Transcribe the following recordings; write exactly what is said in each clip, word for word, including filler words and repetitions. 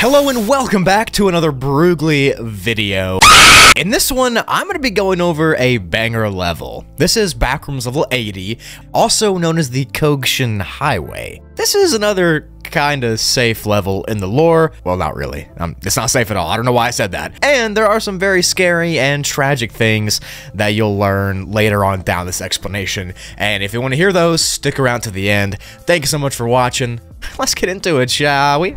Hello and welcome back to another Broogli video. In this one, I'm going to be going over a banger level. This is Backrooms level eighty, also known as the Kogshin Highway. This is another kind of safe level in the lore. Well, not really. Um, it's not safe at all. I don't know why I said that. And there are some very scary and tragic things that you'll learn later on down this explanation. And if you want to hear those, stick around to the end. Thank you so much for watching. Let's get into it, shall we?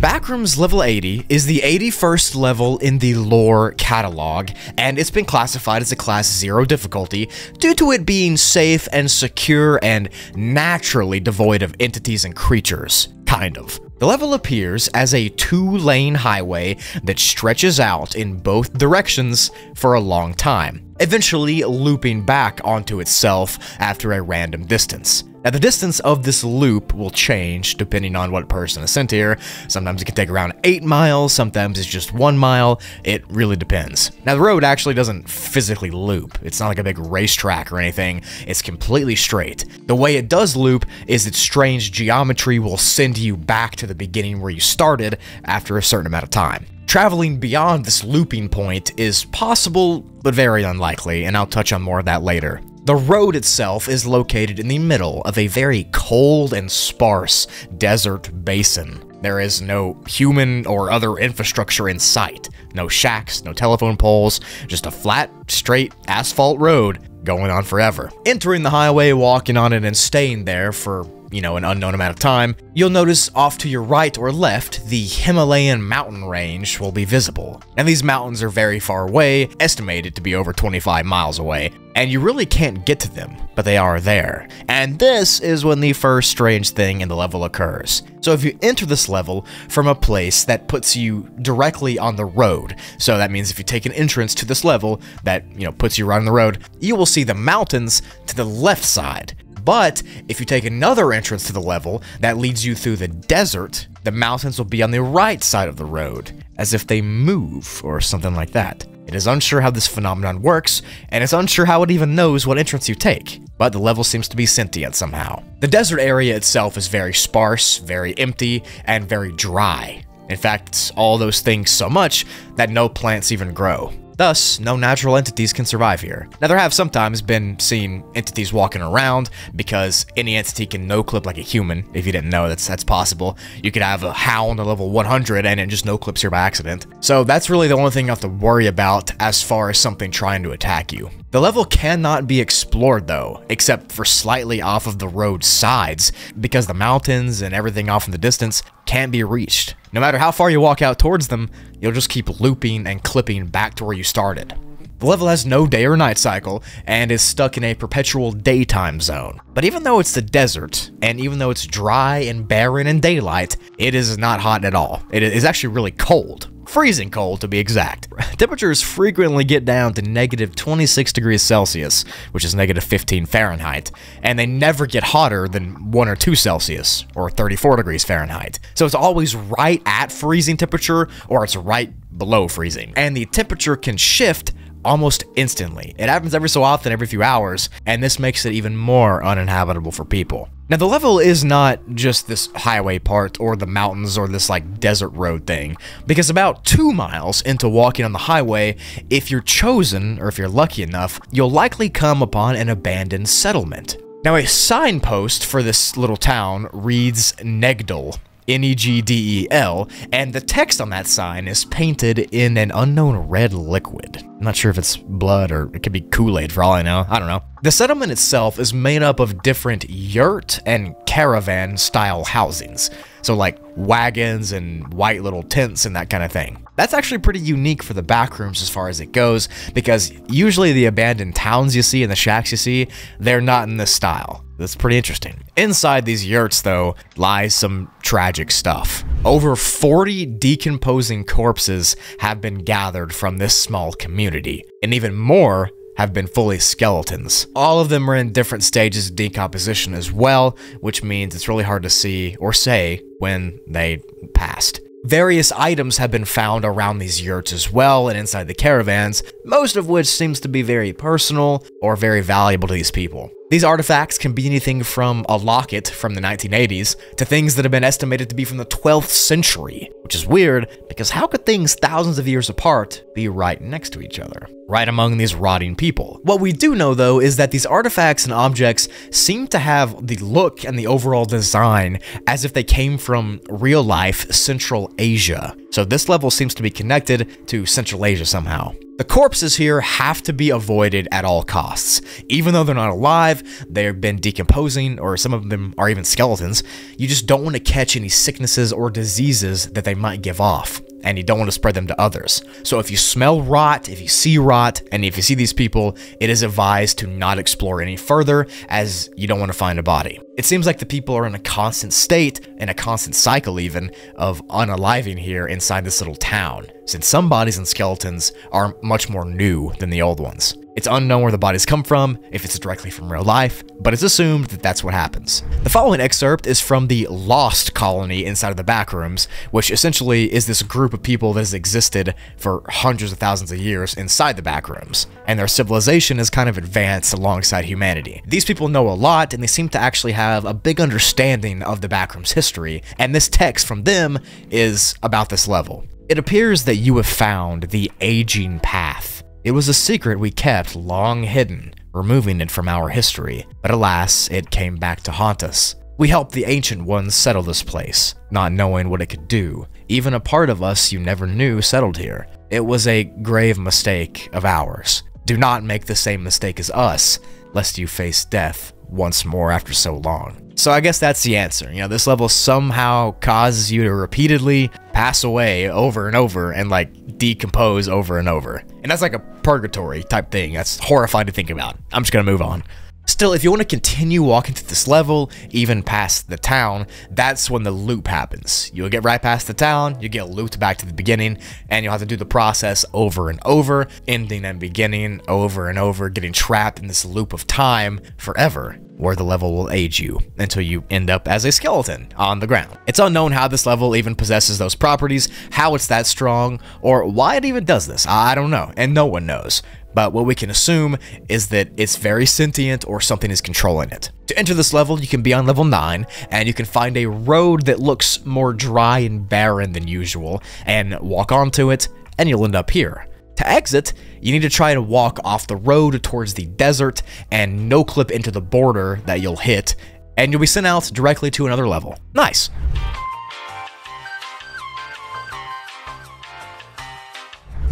Backrooms level eighty is the eighty-first level in the lore catalog, and it's been classified as a class zero difficulty due to it being safe and secure and naturally devoid of entities and creatures, kind of. The level appears as a two-lane highway that stretches out in both directions for a long time, eventually looping back onto itself after a random distance. Now, the distance of this loop will change depending on what person is sent here. Sometimes it can take around eight miles, sometimes it's just one mile. It really depends. Now, the road actually doesn't physically loop. It's not like a big racetrack or anything. It's completely straight. The way it does loop is its strange geometry will send you back to the beginning where you started after a certain amount of time. Traveling beyond this looping point is possible, but very unlikely, and I'll touch on more of that later. The road itself is located in the middle of a very cold and sparse desert basin. There is no human or other infrastructure in sight. No shacks, no telephone poles, just a flat, straight asphalt road going on forever. Entering the highway, walking on it, and staying there for, you know, an unknown amount of time, you'll notice off to your right or left, the Himalayan mountain range will be visible. And these mountains are very far away, estimated to be over twenty-five miles away, and you really can't get to them, but they are there. And this is when the first strange thing in the level occurs. So if you enter this level from a place that puts you directly on the road, so that means if you take an entrance to this level that, you know, puts you right on the road, you will see the mountains to the left side. But if you take another entrance to the level that leads you through the desert, the mountains will be on the right side of the road, as if they move or something like that. It is unsure how this phenomenon works, and it's unsure how it even knows what entrance you take, but the level seems to be sentient somehow. The desert area itself is very sparse, very empty, and very dry. In fact, it's all those things so much that no plants even grow. Thus, no natural entities can survive here. Now, there have sometimes been seen entities walking around, because any entity can no-clip like a human. If you didn't know, that's that's possible. You could have a hound at level one hundred and it just no-clips here by accident. So that's really the only thing you have to worry about as far as something trying to attack you. The level cannot be explored though, except for slightly off of the road sides, because the mountains and everything off in the distance can't be reached. No matter how far you walk out towards them, you'll just keep looping and clipping back to where you started. The level has no day or night cycle, and is stuck in a perpetual daytime zone. But even though it's the desert, and even though it's dry and barren in daylight, it is not hot at all. It is actually really cold. Freezing cold, to be exact. Temperatures frequently get down to negative twenty-six degrees Celsius, which is negative fifteen Fahrenheit, and they never get hotter than one or two Celsius, or thirty-four degrees Fahrenheit. So it's always right at freezing temperature, or it's right below freezing. And the temperature can shift almost instantly. It happens every so often, every few hours, and this makes it even more uninhabitable for people. Now, the level is not just this highway part or the mountains or this like desert road thing, because about two miles into walking on the highway, if you're chosen or if you're lucky enough, you'll likely come upon an abandoned settlement. Now, a signpost for this little town reads Negdal, N E G D E L, and the text on that sign is painted in an unknown red liquid. I'm not sure if it's blood or it could be Kool-Aid for all I know. I don't know. The settlement itself is made up of different yurt and caravan style housings. So like wagons and white little tents and that kind of thing. That's actually pretty unique for the Backrooms as far as it goes, because usually the abandoned towns you see and the shacks you see, they're not in this style. That's pretty interesting. Inside these yurts, though, lies some tragic stuff. Over forty decomposing corpses have been gathered from this small community, and even more have been fully skeletons. All of them are in different stages of decomposition as well, which means it's really hard to see or say when they passed. Various items have been found around these yurts as well and inside the caravans, most of which seems to be very personal or very valuable to these people. These artifacts can be anything from a locket from the nineteen eighties to things that have been estimated to be from the twelfth century, which is weird because how could things thousands of years apart be right next to each other, right among these rotting people? What we do know though is that these artifacts and objects seem to have the look and the overall design as if they came from real life Central Asia. So this level seems to be connected to Central Asia somehow. The corpses here have to be avoided at all costs. Even though they're not alive, they've been decomposing, or some of them are even skeletons, you just don't want to catch any sicknesses or diseases that they might give off, and you don't want to spread them to others. So if you smell rot, if you see rot, and if you see these people, it is advised to not explore any further, as you don't want to find a body. It seems like the people are in a constant state, in a constant cycle even, of unaliving here inside this little town, since some bodies and skeletons are much more new than the old ones. It's unknown where the bodies come from, if it's directly from real life, but it's assumed that that's what happens. The following excerpt is from the Lost Colony inside of the Backrooms, which essentially is this group of people that has existed for hundreds of thousands of years inside the Backrooms, and their civilization is kind of advanced alongside humanity. These people know a lot, and they seem to actually have a big understanding of the Backrooms history, and this text from them is about this level. It appears that you have found the aging path. It was a secret we kept long hidden, removing it from our history, but alas, it came back to haunt us. We helped the ancient ones settle this place, not knowing what it could do. Even a part of us you never knew settled here. It was a grave mistake of ours. Do not make the same mistake as us, lest you face death once more after so long. So I guess that's the answer. You know, this level somehow causes you to repeatedly pass away over and over and like decompose over and over. And that's like a purgatory type thing. That's horrifying to think about. I'm just gonna move on. Still, if you want to continue walking through this level, even past the town, that's when the loop happens. You'll get right past the town, you get looped back to the beginning, and you'll have to do the process over and over, ending and beginning, over and over, getting trapped in this loop of time forever, where the level will age you until you end up as a skeleton on the ground. It's unknown how this level even possesses those properties, how it's that strong, or why it even does this. I don't know, and no one knows. But what we can assume is that it's very sentient or something is controlling it. To enter this level, you can be on level nine, and you can find a road that looks more dry and barren than usual, and walk onto it, and you'll end up here. To exit, you need to try to walk off the road towards the desert, and no-clip into the border that you'll hit, and you'll be sent out directly to another level. Nice.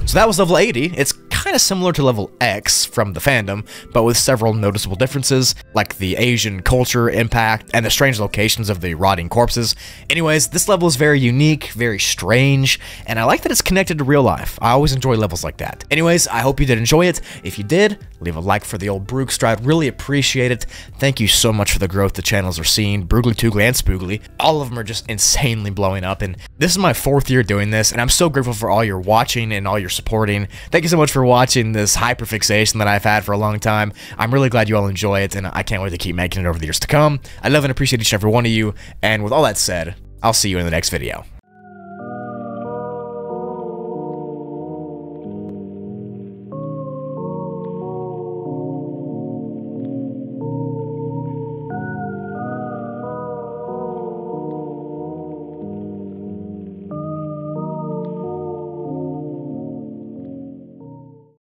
So that was level eighty. It's kind of similar to level X from the fandom, but with several noticeable differences, like the Asian culture impact and the strange locations of the rotting corpses. Anyways, this level is very unique, very strange, and I like that it's connected to real life. I always enjoy levels like that. Anyways, I hope you did enjoy it. If you did, leave a like for the old Broog Stride. Really appreciate it. Thank you so much for the growth the channels are seeing. Broogli, Twoogli, and Spoogli. All of them are just insanely blowing up, and this is my fourth year doing this, and I'm so grateful for all your watching and all your supporting. Thank you so much for watching. watching this hyperfixation that I've had for a long time. I'm really glad you all enjoy it, and I can't wait to keep making it over the years to come. I love and appreciate each and every one of you, and with all that said, I'll see you in the next video.